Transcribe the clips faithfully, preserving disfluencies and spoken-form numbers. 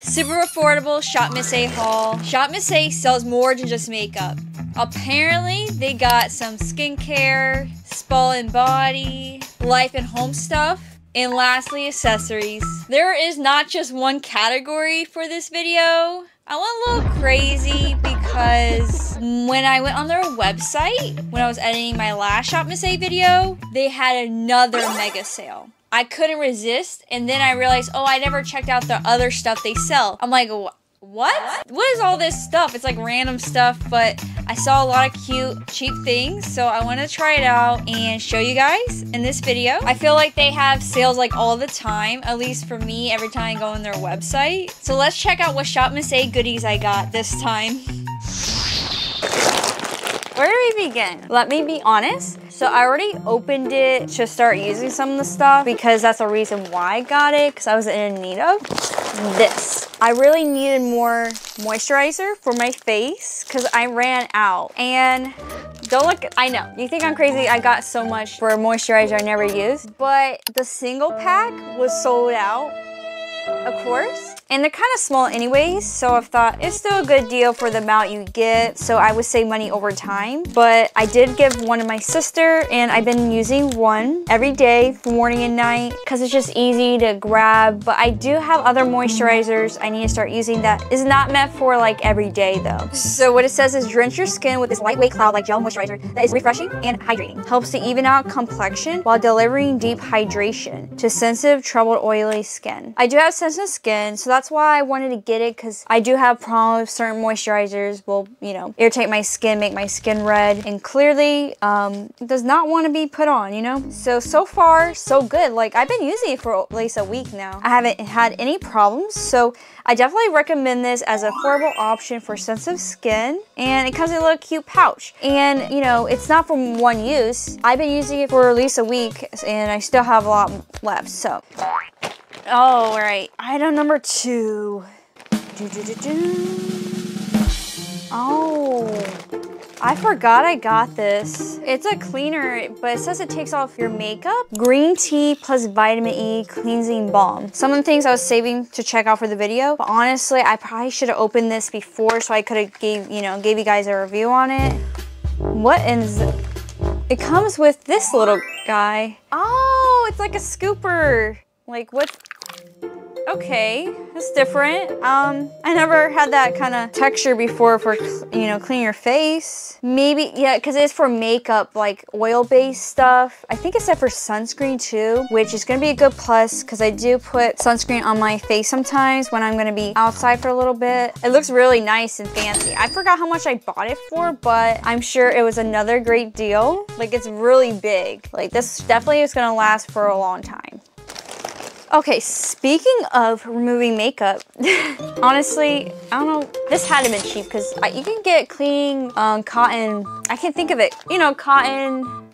Super affordable Shop Miss A haul. Shop Miss A sells more than just makeup. Apparently, they got some skincare, spa and body, life and home stuff, and lastly, accessories. There is not just one category for this video. I went a little crazy because when I went on their website, when I was editing my last Shop Miss A video, they had another mega sale. I couldn't resist, and then I realized, oh, I never checked out the other stuff they sell. I'm like, what? What is all this stuff? It's like random stuff, but I saw a lot of cute, cheap things, so I want to try it out and show you guys in this video. I feel like they have sales like all the time, at least for me, every time I go on their website. So let's check out what Shop Miss A goodies I got this time. Where do we begin? Let me be honest. So I already opened it to start using some of the stuff because that's the reason why I got it, because I was in need of this. I really needed more moisturizer for my face because I ran out. And don't look, I know, you think I'm crazy. I got so much for moisturizer I never used, but the single pack was sold out, of course. And they're kind of small anyways, so I've thought it's still a good deal for the amount you get, so I would save money over time. But I did give one to my sister, and I've been using one every day for morning and night because it's just easy to grab. But I do have other moisturizers I need to start using that is not meant for like every day though. So what it says is drench your skin with this lightweight cloud-like gel moisturizer that is refreshing and hydrating. Helps to even out complexion while delivering deep hydration to sensitive, troubled, oily skin. I do have sensitive skin, so that's That's why I wanted to get it, because I do have problems with certain moisturizers will, you know, irritate my skin, make my skin red, and clearly um, does not want to be put on, you know? So, so far, so good. Like, I've been using it for at least a week now. I haven't had any problems, so I definitely recommend this as an affordable option for sensitive skin, and it comes in a little cute pouch. And, you know, it's not from one use. I've been using it for at least a week, and I still have a lot left, so. Oh, all right. Item number two. Do, do, do, do. Oh, I forgot I got this. It's a cleaner, but it says it takes off your makeup. Green tea plus vitamin E cleansing balm. Some of the things I was saving to check out for the video, but honestly, I probably should have opened this before so I could have gave, you know, gave you guys a review on it. What is it? It comes with this little guy. Oh, it's like a scooper. Like what? Okay, that's different. Um, I never had that kind of texture before for, you know, cleaning your face. Maybe, yeah, because it's for makeup, like oil-based stuff. I think it said for sunscreen too, which is gonna be a good plus because I do put sunscreen on my face sometimes when I'm gonna be outside for a little bit. It looks really nice and fancy. I forgot how much I bought it for, but I'm sure it was another great deal. Like it's really big. Like this definitely is gonna last for a long time. Okay, speaking of removing makeup, honestly, I don't know, this had to have been cheap because you can get cleaning um, cotton, I can't think of it, you know, cotton,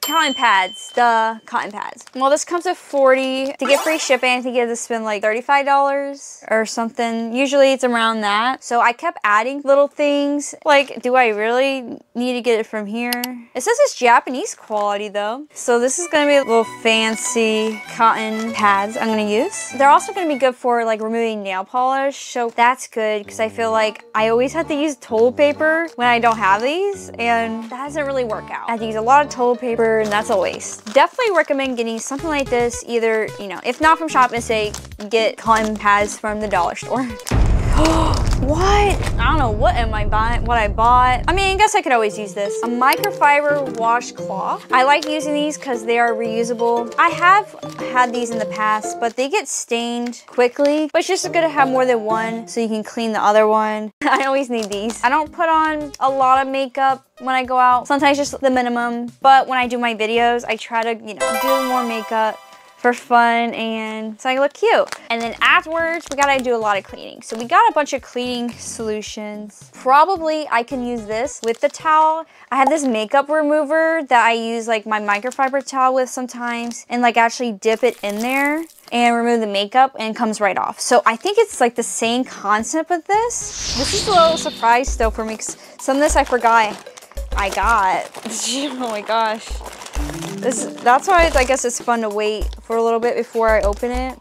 cotton pads, the cotton pads. Well, this comes with forty dollars. To get free shipping, I think you have to spend like thirty-five dollars or something. Usually it's around that. So I kept adding little things. Like, do I really need to get it from here? It says it's Japanese quality though. So this is gonna be a little fancy cotton pads I'm gonna use. They're also gonna be good for like removing nail polish. So that's good because I feel like I always have to use toilet paper when I don't have these, and that doesn't really work out. I have to use a lot of toilet paper, and that's a waste. Definitely recommend getting something like this, either, you know, if not from Shop Miss A, get cotton pads from the dollar store. What? I don't know what am I buying, what I bought. I mean, I guess I could always use this. A microfiber washcloth. I like using these because they are reusable. I have had these in the past, but they get stained quickly. But it's just good to have more than one so you can clean the other one. I always need these. I don't put on a lot of makeup when I go out. Sometimes just the minimum. But when I do my videos, I try to, you know, do more makeup for fun and so I look cute. And then afterwards, we gotta do a lot of cleaning. So we got a bunch of cleaning solutions. Probably I can use this with the towel. I have this makeup remover that I use like my microfiber towel with sometimes and like actually dip it in there and remove the makeup and it comes right off. So I think it's like the same concept with this. This is a little surprise still for me because some of this I forgot I got. Oh my gosh. This, that's why I guess it's fun to wait for a little bit before I open it.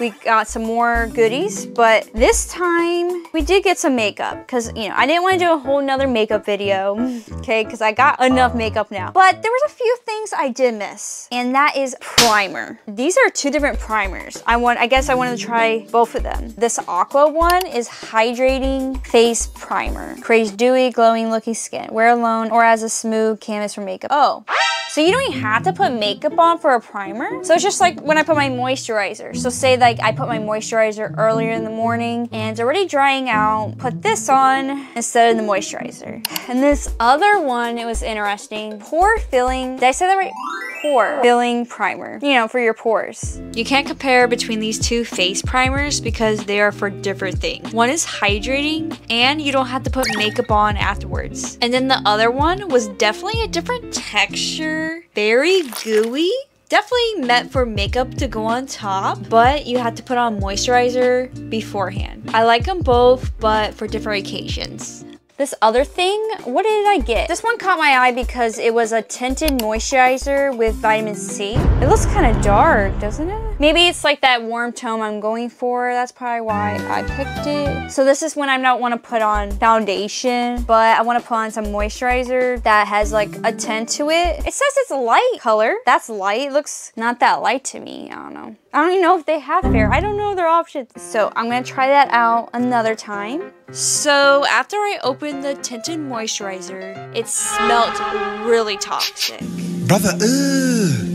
we got some more goodies, but this time we did get some makeup because, you know, I didn't want to do a whole nother makeup video, okay, because I got enough makeup now. But there was a few things I did miss, and that is primer. These are two different primers. I want, I guess I wanted to try both of them. This aqua one is hydrating face primer. Creates dewy, glowing looking skin. Wear alone or as a smooth canvas for makeup. Oh. So you don't even have to put makeup on for a primer. So it's just like when I put my moisturizer. So say like I put my moisturizer earlier in the morning and it's already drying out, put this on instead of the moisturizer. And this other one, it was interesting. Pore filling, did I say that right? Pore filling primer, you know, for your pores. You can't compare between these two face primers because they are for different things. One is hydrating and you don't have to put makeup on afterwards. And then the other one was definitely a different texture. Very gooey. Definitely meant for makeup to go on top, but you have to put on moisturizer beforehand. I like them both, but for different occasions. This other thing, what did I get? This one caught my eye because it was a tinted moisturizer with vitamin C. It looks kind of dark, doesn't it? Maybe it's like that warm tone I'm going for. That's probably why I picked it. So this is when I don't want to put on foundation, but I want to put on some moisturizer that has like a tint to it. It says it's a light color. That's light. It looks not that light to me. I don't know. I don't even know if they have fair. I don't know their options. So I'm gonna try that out another time. So after I opened the tinted moisturizer, it smelled really toxic. Brother, ugh.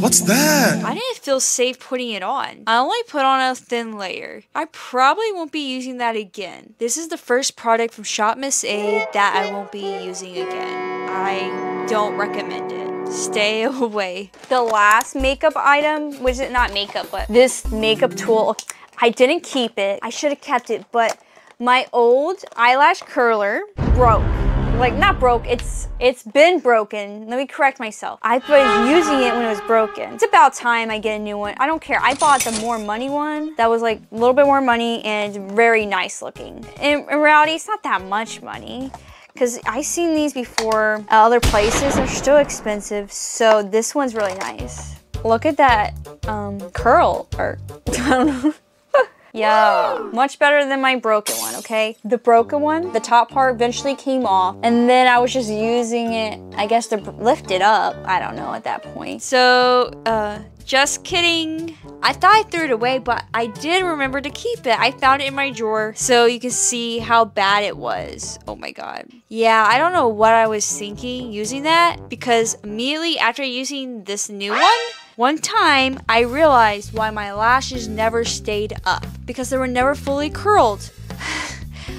What's that? I didn't feel safe putting it on. I only put on a thin layer. I probably won't be using that again. This is the first product from Shop Miss A that I won't be using again. I don't recommend it. Stay away. The last makeup item, which is not makeup, but this makeup tool, I didn't keep it. I should have kept it, but my old eyelash curler broke. Like, not broke, it's it's been broken. Let me correct myself. I was using it when it was broken. It's about time I get a new one. I don't care. I bought the more money one that was like a little bit more money and very nice looking. In, in reality, it's not that much money. Because I've seen these before at other places. They're still expensive, so this one's really nice. Look at that um, curl, or I don't know. Yo, much better than my broken one, okay? The broken one, the top part eventually came off, and then I was just using it, I guess, to lift it up. I don't know at that point. So, uh, just kidding. I thought I threw it away, but I did remember to keep it. I found it in my drawer, so you can see how bad it was. Oh my God. Yeah, I don't know what I was thinking using that, because immediately after using this new one, one time, I realized why my lashes never stayed up, because they were never fully curled.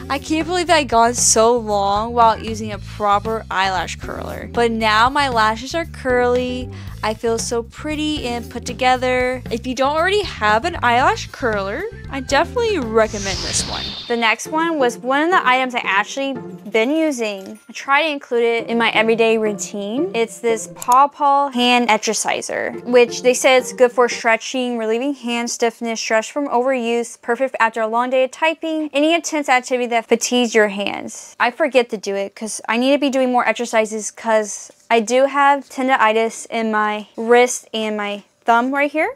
I can't believe I'd gone so long while using a proper eyelash curler. But now my lashes are curly, I feel so pretty and put together. If you don't already have an eyelash curler, I definitely recommend this one. The next one was one of the items I actually been using. I try to include it in my everyday routine. It's this Paw Paw hand exerciser, which they say it's good for stretching, relieving hand stiffness, stress from overuse, perfect after a long day of typing, any intense activity that fatigues your hands. I forget to do it because I need to be doing more exercises because I do have tendonitis in my wrist and my thumb right here.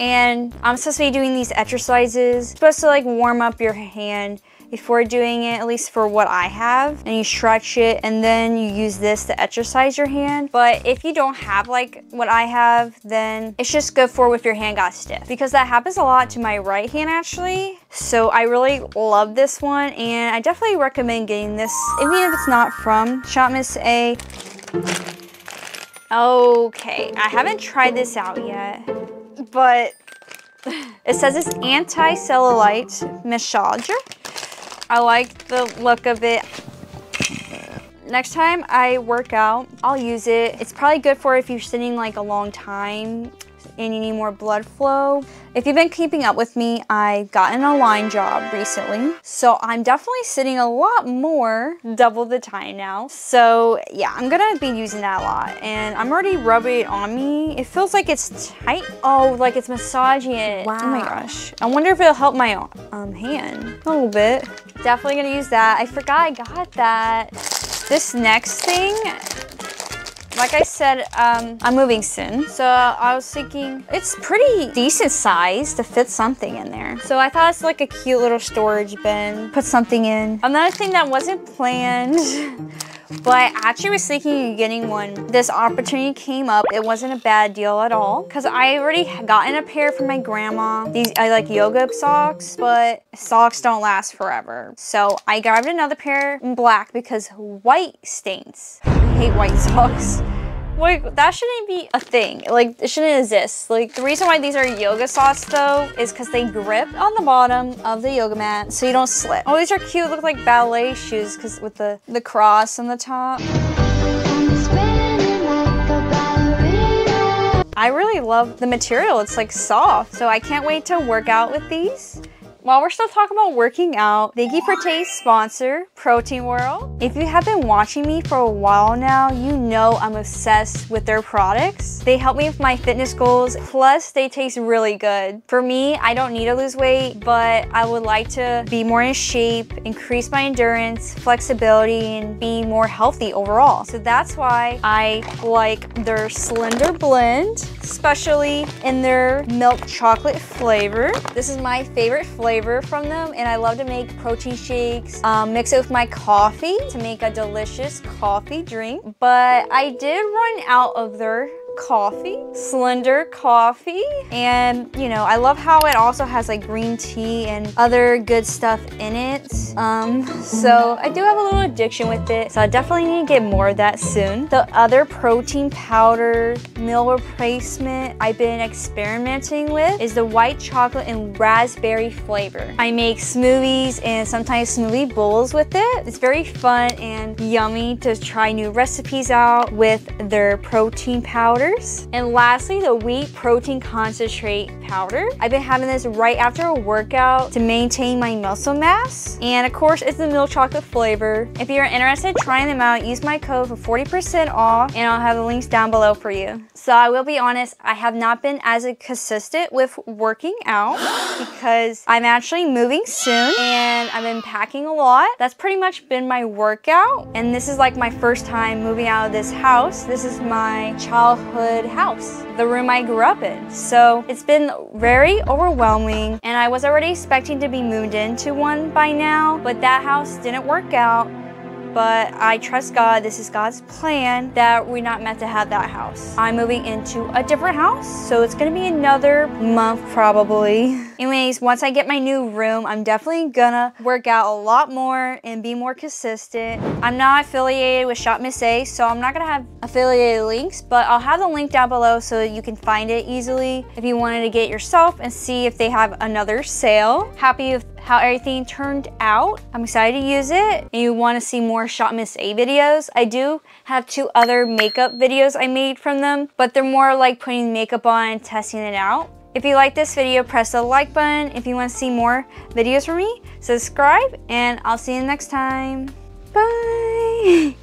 And I'm supposed to be doing these exercises. It's supposed to like warm up your hand before doing it, at least for what I have. And you stretch it and then you use this to exercise your hand. But if you don't have like what I have, then it's just good for if your hand got stiff. Because that happens a lot to my right hand actually. So I really love this one and I definitely recommend getting this, even if it's not from Shop Miss A. Okay, I haven't tried this out yet, but it says it's anti-cellulite massager. I like the look of it. Next time I work out, I'll use it. It's probably good for if you're sitting like a long time and you need more blood flow. If you've been keeping up with me, I've gotten a line job recently. So I'm definitely sitting a lot more, double the time now. So yeah, I'm gonna be using that a lot. And I'm already rubbing it on me. It feels like it's tight. Oh, like it's massaging it. Wow. Oh my gosh. I wonder if it'll help my um, hand a little bit. Definitely gonna use that. I forgot I got that. This next thing, Like I said, um, I'm moving soon. So I was thinking it's pretty decent size to fit something in there. So I thought it's like a cute little storage bin, put something in. Another thing that wasn't planned, but I actually was thinking of getting one. This opportunity came up. It wasn't a bad deal at all because I already had gotten a pair from my grandma. These I like yoga socks, but socks don't last forever. So I grabbed another pair in black because white stains. I hate white socks. Like, that shouldn't be a thing. Like, it shouldn't exist. Like, the reason why these are yoga socks, though, is because they grip on the bottom of the yoga mat so you don't slip. Oh, these are cute. Look like ballet shoes because with the, the cross on the top. I really love the material. It's, like, soft. So I can't wait to work out with these. While we're still talking about working out, thank you for today's sponsor, Protein World. If you have been watching me for a while now, you know I'm obsessed with their products. They help me with my fitness goals, plus they taste really good. For me, I don't need to lose weight, but I would like to be more in shape, increase my endurance, flexibility, and be more healthy overall. So that's why I like their Slender Blend, especially in their milk chocolate flavor. This is my favorite flavor. From them, and I love to make protein shakes, um, mix it with my coffee to make a delicious coffee drink. But I did run out of their coffee, Slender coffee, and you know, I love how it also has like green tea and other good stuff in it. Um, so I do have a little addiction with it, so I definitely need to get more of that soon. The other protein powder meal replacement I've been experimenting with is the white chocolate and raspberry flavor. I make smoothies and sometimes smoothie bowls with it. It's very fun and yummy to try new recipes out with their protein powder. And lastly, the wheat protein concentrate powder. I've been having this right after a workout to maintain my muscle mass. And of course, it's the milk chocolate flavor. If you're interested in trying them out, use my code for forty percent off, and I'll have the links down below for you. So I will be honest, I have not been as consistent with working out because I'm actually moving soon and I've been packing a lot. That's pretty much been my workout. And this is like my first time moving out of this house. This is my childhood house, the room I grew up in. So it's been very overwhelming, and I was already expecting to be moved into one by now, but that house didn't work out. But I trust God, this is God's plan that we're not meant to have that house. I'm moving into a different house, so it's gonna be another month probably. Anyways, once I get my new room, I'm definitely gonna work out a lot more and be more consistent. I'm not affiliated with Shop Miss A, so I'm not gonna have affiliated links, but I'll have the link down below so you can find it easily if you wanted to get it yourself and see if they have another sale. Happy with how everything turned out. I'm excited to use it. And you wanna see more Shop Miss A videos. I do have two other makeup videos I made from them, but they're more like putting makeup on and testing it out. If you like this video, press the like button. If you wanna see more videos from me, subscribe, and I'll see you next time. Bye.